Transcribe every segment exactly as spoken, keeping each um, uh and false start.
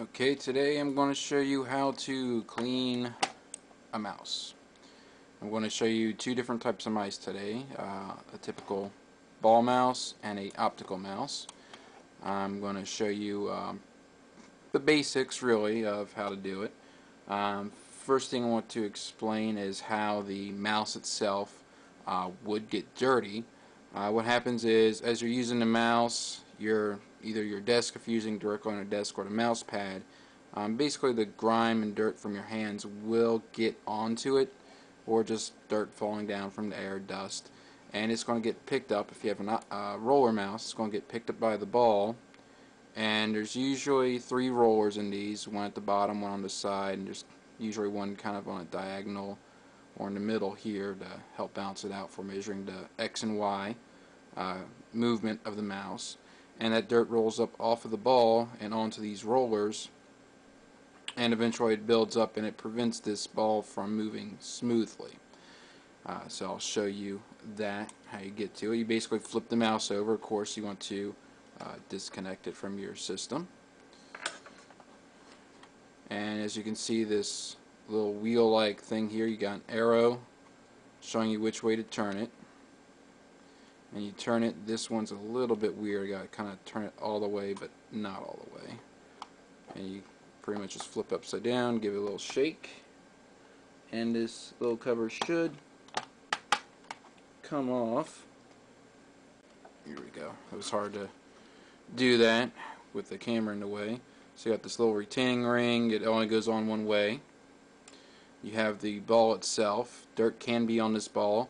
Okay, today I'm going to show you how to clean a mouse. I'm going to show you two different types of mice today, uh, a typical ball mouse and an optical mouse. I'm going to show you um, the basics really of how to do it. Um, first thing I want to explain is how the mouse itself uh, would get dirty. Uh, what happens is as you're using the mouse, your either your desk if you're using directly on a desk or the mouse pad, um, basically the grime and dirt from your hands will get onto it, or just dirt falling down from the air, dust, and it's going to get picked up. If you have a uh, roller mouse, it's going to get picked up by the ball, and there's usually three rollers in these, one at the bottom, one on the side, and there's usually one kind of on a diagonal or in the middle here to help balance it out for measuring the X and Y uh, movement of the mouse. And that dirt rolls up off of the ball and onto these rollers, and eventually it builds up and it prevents this ball from moving smoothly. Uh, so I'll show you that, how you get to it. You basically flip the mouse over. Of course you want to uh, disconnect it from your system. And as you can see, this little wheel-like thing here, you got an arrow showing you which way to turn it. And you turn it, this one's a little bit weird, you gotta kinda turn it all the way but not all the way, and you pretty much just flip upside down, give it a little shake, and this little cover should come off. Here we go. It was hard to do that with the camera in the way. So you got this little retaining ring, it only goes on one way. You have the ball itself, dirt can be on this ball.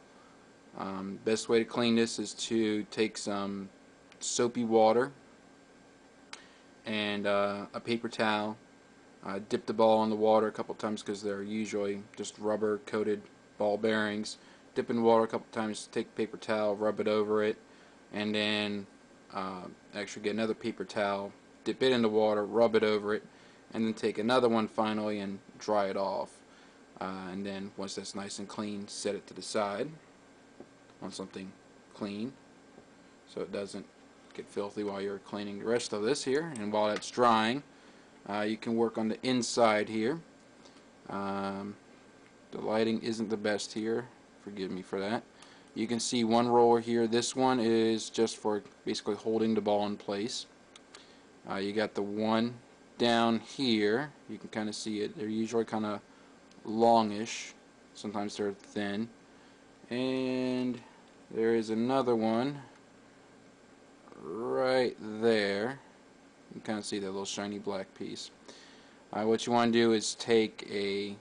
Um, best way to clean this is to take some soapy water and uh, a paper towel, uh, dip the ball in the water a couple times because they're usually just rubber coated ball bearings. Dip in water a couple times, take a paper towel, rub it over it, and then uh, actually get another paper towel, dip it in the water, rub it over it, and then take another one finally and dry it off, uh, and then once that's nice and clean, set it to the side on something clean so it doesn't get filthy while you're cleaning the rest of this here. And while that's drying, uh, you can work on the inside here. Um, the lighting isn't the best here, forgive me for that. You can see one roller here, this one is just for basically holding the ball in place. Uh, you got the one down here, you can kinda see it, they're usually kinda longish, sometimes they're thin. And there is another one right there. You can kind of see that little shiny black piece. Uh, what you want to do is take a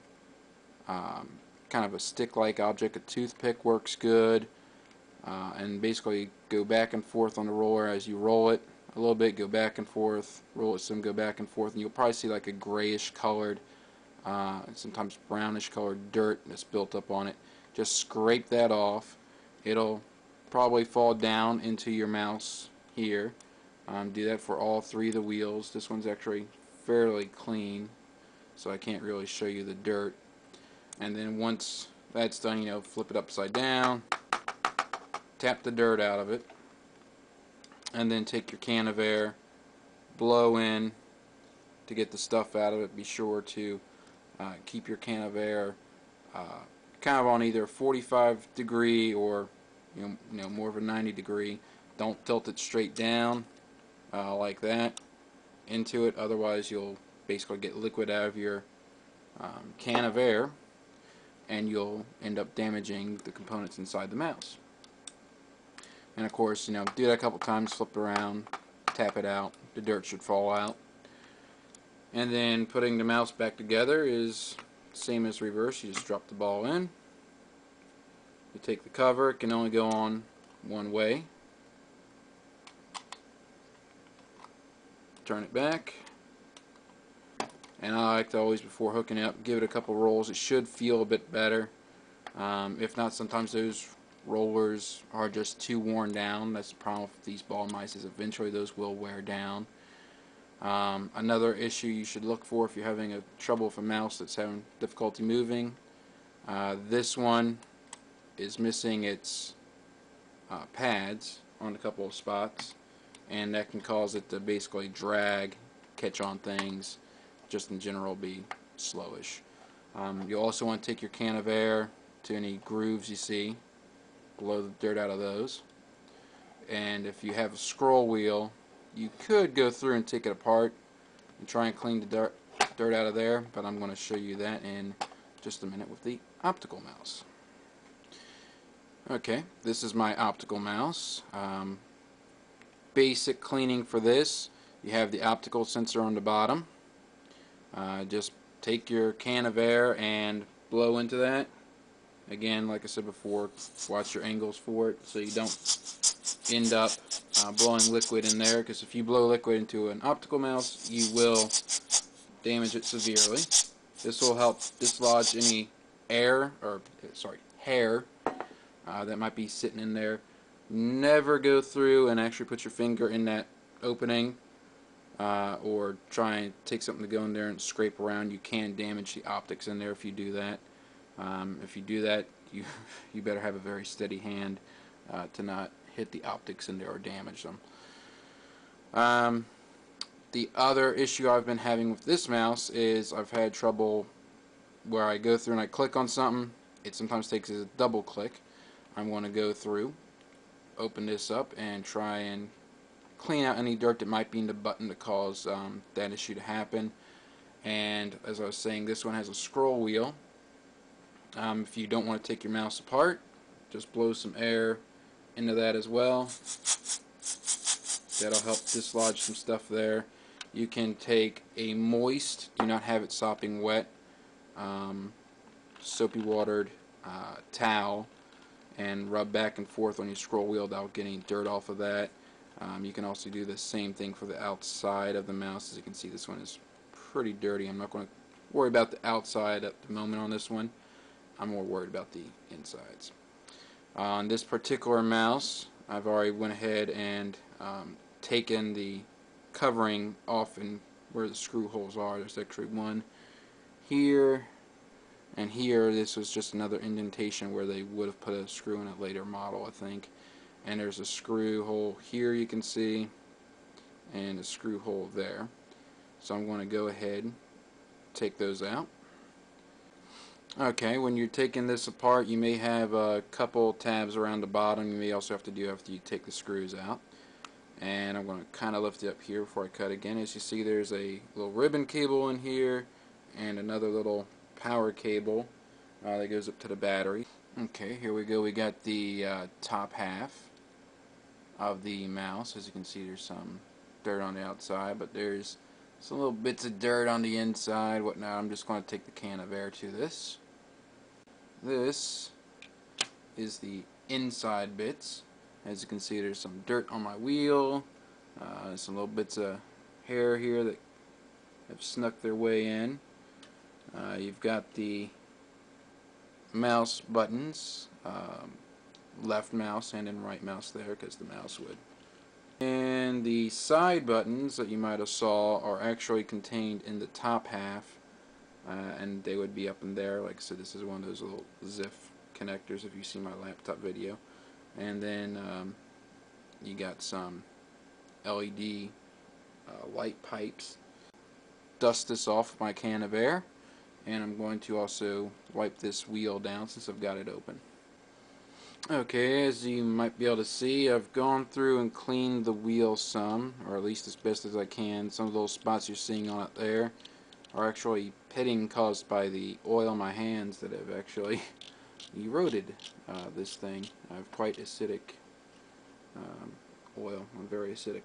um, kind of a stick-like object. A toothpick works good, uh, and basically go back and forth on the roller as you roll it a little bit. Go back and forth, roll it some, go back and forth, and you'll probably see like a grayish-colored, uh, sometimes brownish-colored dirt that's built up on it. Just scrape that off. It'll probably fall down into your mouse here. Um, do that for all three of the wheels. This one's actually fairly clean, so I can't really show you the dirt. And then once that's done, you know, flip it upside down, tap the dirt out of it, and then take your can of air, blow in to get the stuff out of it. Be sure to uh, keep your can of air uh, kind of on either forty-five degree or you know, you know more of a ninety degree. Don't tilt it straight down uh, like that into it, otherwise you'll basically get liquid out of your um, can of air and you'll end up damaging the components inside the mouse. And of course, you know, do that a couple times, flip it around, tap it out, the dirt should fall out. And then putting the mouse back together is same as reverse. You just drop the ball in, you take the cover, it can only go on one way, turn it back, and I like to always, before hooking it up, give it a couple rolls. It should feel a bit better. Um, if not, sometimes those rollers are just too worn down. That's the problem with these ball mice, is eventually those will wear down. Um, another issue you should look for if you're having a trouble with a mouse that's having difficulty moving. Uh, this one is missing its uh, pads on a couple of spots, and that can cause it to basically drag, catch on things, just in general be slowish. Um, you also want to take your can of air to any grooves you see, blow the dirt out of those. And if you have a scroll wheel, you could go through and take it apart and try and clean the dirt, dirt out of there, but I'm going to show you that in just a minute with the optical mouse. Okay, this is my optical mouse. Um, basic cleaning for this, you have the optical sensor on the bottom. Uh, just take your can of air and blow into that. Again, like I said before, watch your angles for it so you don't end up uh, blowing liquid in there, because if you blow liquid into an optical mouse, you will damage it severely. This will help dislodge any air, or sorry, hair uh, that might be sitting in there. Never go through and actually put your finger in that opening uh, or try and take something to go in there and scrape around. You can damage the optics in there if you do that. Um, if you do that, you you better have a very steady hand uh, to not hit the optics in there or damage them. Um, the other issue I've been having with this mouse is I've had trouble where I go through and I click on something. It sometimes takes a double click. I'm going to go through, open this up, and try and clean out any dirt that might be in the button to cause um, that issue to happen. And as I was saying, this one has a scroll wheel. Um, if you don't want to take your mouse apart, just blow some air into that as well. That'll help dislodge some stuff there. You can take a moist, do not have it sopping wet, um, soapy watered uh, towel and rub back and forth on your scroll wheel without getting dirt off of that. Um, you can also do the same thing for the outside of the mouse. As you can see, this one is pretty dirty. I'm not going to worry about the outside at the moment on this one. I'm more worried about the insides. Uh, on this particular mouse, I've already went ahead and um, taken the covering off and where the screw holes are. There's actually one here and here. This was just another indentation where they would have put a screw in a later model, I think. And there's a screw hole here you can see, and a screw hole there. So I'm going to go ahead and take those out. Okay, when you're taking this apart, you may have a couple tabs around the bottom. You may also have to do after you take the screws out. And I'm going to kind of lift it up here before I cut again. As you see, there's a little ribbon cable in here and another little power cable uh, that goes up to the battery. Okay, here we go. We got the uh, top half of the mouse. As you can see, there's some dirt on the outside, but there's some little bits of dirt on the inside, whatnot. I'm just going to take the can of air to this. This is the inside bits. As you can see, there's some dirt on my wheel, uh, some little bits of hair here that have snuck their way in. Uh, you've got the mouse buttons, um, left mouse and then right mouse there, because the mouse would. And the side buttons that you might have saw are actually contained in the top half, uh, and they would be up in there. Like I said, this is one of those little ZIF connectors if you see my laptop video. And then um, you got some L E D uh, light pipes. Dust this off my can of air, and I'm going to also wipe this wheel down since I've got it open. Okay, as you might be able to see, I've gone through and cleaned the wheel some, or at least as best as I can. Some of those spots you're seeing on it there are actually pitting caused by the oil in my hands that have actually eroded uh, this thing. I have quite acidic um, oil. I'm very acidic.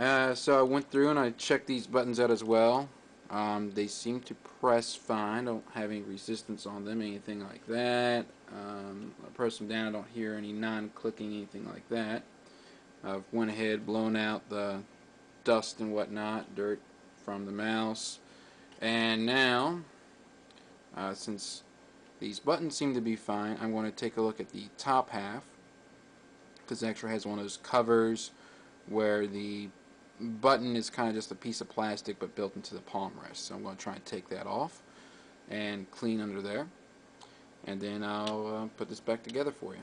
Uh, so I went through and I checked these buttons out as well. Um, they seem to press fine. Don't have any resistance on them, anything like that. Um, I press them down. I don't hear any non-clicking, anything like that. I've went ahead, blown out the dust and whatnot, dirt from the mouse, and now, uh, since these buttons seem to be fine, I'm going to take a look at the top half, because it actually has one of those covers where the button is kind of just a piece of plastic but built into the palm rest. So I'm going to try and take that off and clean under there, and then I'll uh, put this back together for you.